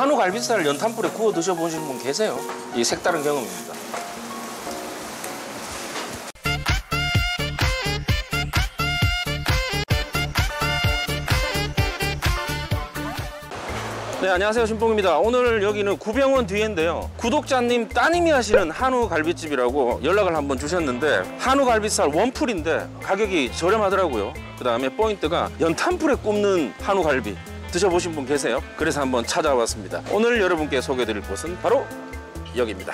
한우 갈비살을 연탄불에 구워 드셔보신 분 계세요? 이 색다른 경험입니다. 네, 안녕하세요. 신봉입니다. 오늘 여기는 구병원 뒤인데요. 구독자님 따님이 하시는 한우 갈비집이라고 연락을 한번 주셨는데 한우 갈비살 원풀인데 가격이 저렴하더라고요. 그 다음에 포인트가 연탄불에 굽는 한우 갈비 드셔보신 분 계세요? 그래서 한번 찾아왔습니다. 오늘 여러분께 소개해드릴 곳은 바로 여기입니다.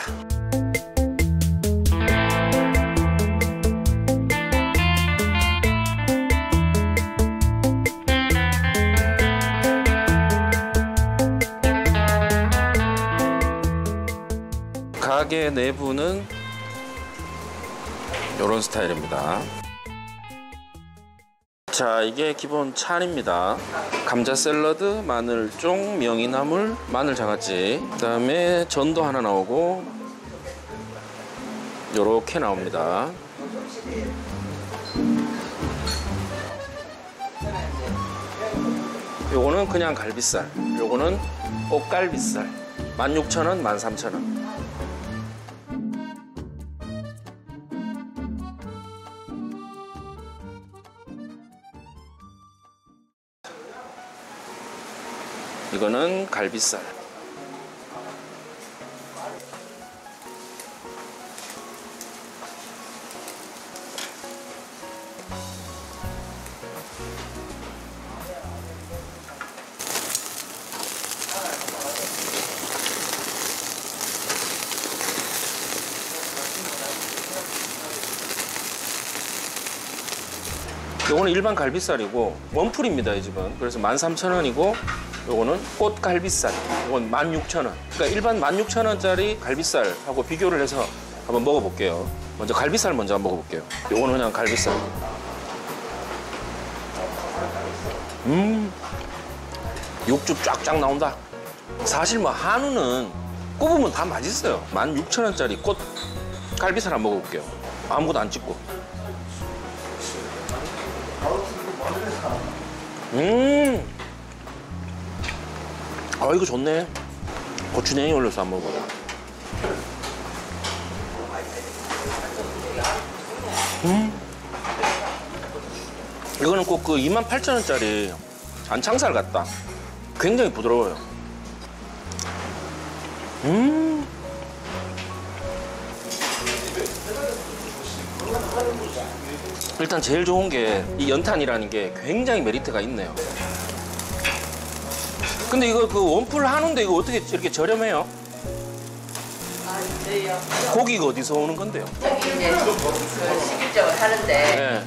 가게 내부는 이런 스타일입니다. 자, 이게 기본 찬입니다. 감자 샐러드, 마늘쫑, 명이나물, 마늘장아찌, 그 다음에 전도 하나 나오고 요렇게 나옵니다. 요거는 그냥 갈비살, 요거는 꽃갈비살. 16,000원, 13,000원. 이거는 갈비살. 이거는 일반 갈비살이고 원풀입니다, 이 집은. 그래서 13,000원이고 요거는 꽃갈비살, 요건 16,000원. 그러니까 일반 16,000원짜리 갈비살하고 비교를 해서 한번 먹어볼게요. 먼저 갈비살 먼저 한번 먹어볼게요. 요거는 그냥 갈비살. 육즙 쫙쫙 나온다. 사실 뭐 한우는 굽으면 다 맛있어요. 16,000원짜리 꽃갈비살 한번 먹어볼게요. 아무것도 안 찍고. 아, 이거 좋네. 고추냉이 올려서 안 먹어요. 이거는 꼭 그 28,000원짜리 안창살 같다. 굉장히 부드러워요. 일단 제일 좋은 게 이 연탄이라는 게 굉장히 메리트가 있네요. 근데 이거 그 원풀 한우인데 이거 어떻게 이렇게 저렴해요? 아, 네요. 고기가 어디서 오는 건데요? 저기 이제 그 식육점을 하는데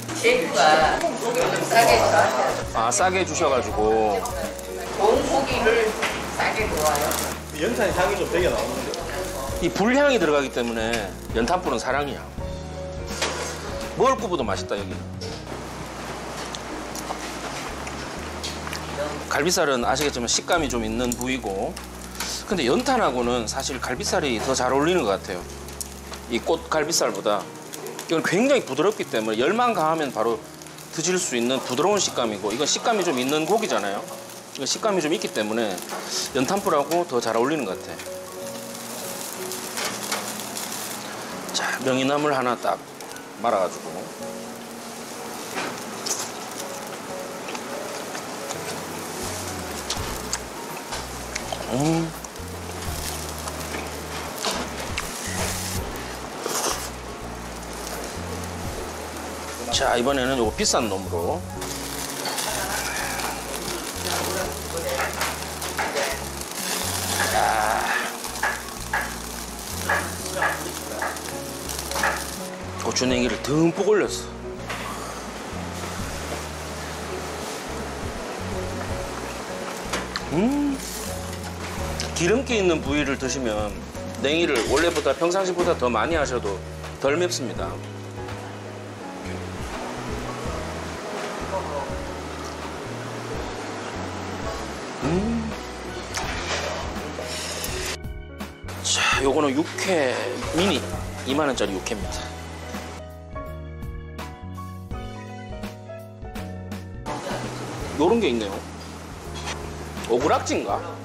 네. 제주가 고기를 좀 싸게 해주셔가지고. 아, 싸게 해주셔가지고. 좋은 고기를 싸게 구워요. 연탄이 향이 좀 되게 나오는데. 이 불향이 들어가기 때문에 연탄불은 사랑이야. 먹을 것보다 맛있다, 여기는. 갈비살은 아시겠지만 식감이 좀 있는 부위고, 근데 연탄하고는 사실 갈비살이 더 잘 어울리는 것 같아요. 이 꽃갈비살보다. 이건 굉장히 부드럽기 때문에 열만 가하면 바로 드실 수 있는 부드러운 식감이고, 이건 식감이 좀 있는 고기잖아요. 이건 식감이 좀 있기 때문에 연탄불하고 더 잘 어울리는 것 같아. 자, 명이나물 하나 딱 말아가지고. 자, 이번에는 요거 비싼 놈으로. 고추냉이를 듬뿍 올렸어. 기름기 있는 부위를 드시면 냉이를 원래보다 평상시보다 더 많이 하셔도 덜 맵습니다. 자, 요거는 육회 미니 20,000원짜리 육회입니다. 요런 게 있네요. 오그락지인가?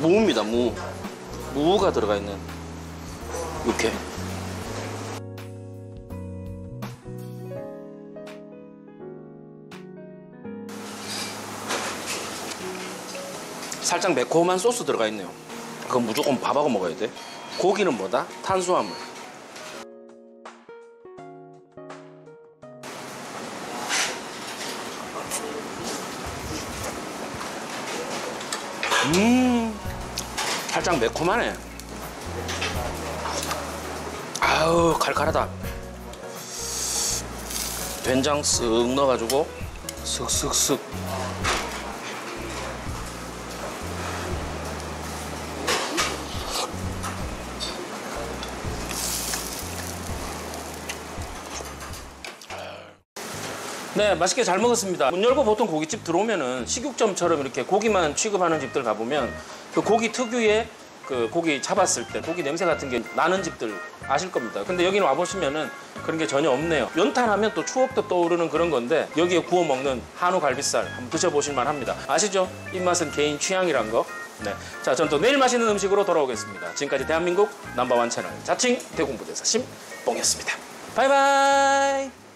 무입니다, 무. 무가 들어가 있는 육회. 살짝 매콤한 소스 들어가 있네요. 그건 무조건 밥하고 먹어야 돼. 고기는 뭐다? 탄수화물. 살짝 매콤하네. 아우, 칼칼하다. 된장 쓱 넣어가지고 쓱쓱쓱. 네, 맛있게 잘 먹었습니다. 문 열고 보통 고깃집 들어오면은 식육점처럼 이렇게 고기만 취급하는 집들 가보면 그 고기 특유의 그 고기 잡았을 때 고기 냄새 같은 게 나는 집들 아실 겁니다. 근데 여기는 와보시면은 그런 게 전혀 없네요. 연탄하면 또 추억도 떠오르는 그런 건데 여기에 구워 먹는 한우 갈비살 한번 드셔보실만 합니다. 아시죠? 입맛은 개인 취향이란 거. 네. 자, 저는 또 내일 맛있는 음식으로 돌아오겠습니다. 지금까지 대한민국 넘버원 채널 자칭 대공부대사 심뽕이었습니다. 바이바이!